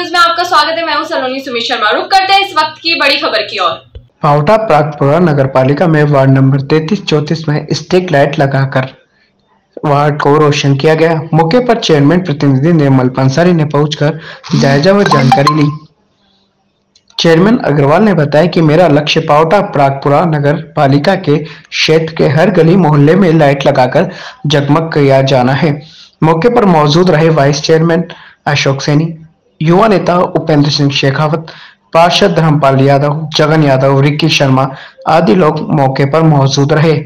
News में आपका स्वागत है। मैं हूं सलोनी सुमित शर्मा। रुक करते हैं इस वक्त की बड़ी खबर की ओर। पावटा प्रागपुरा नगरपालिका में वार्ड नंबर 33-34 में स्ट्रीट लाइट लगाकर वार्ड को रोशन किया गया। मौके पर चेयरमैन प्रतिनिधि निर्मल पंसारी ने पहुंचकर जायजा व जानकारी ली। चेयरमैन अग्रवाल ने बताया कि मेरा लक्ष्य पावटा प्रागपुरा नगर पालिका के क्षेत्र के हर गली मोहल्ले में लाइट लगाकर जगमग किया जाना है। मौके पर मौजूद रहे वाइस चेयरमैन अशोक सैनी, युवा नेता उपेंद्र सिंह शेखावत, पार्षद धर्मपाल यादव, जगन यादव, रिक्की शर्मा आदि लोग मौके पर मौजूद रहे।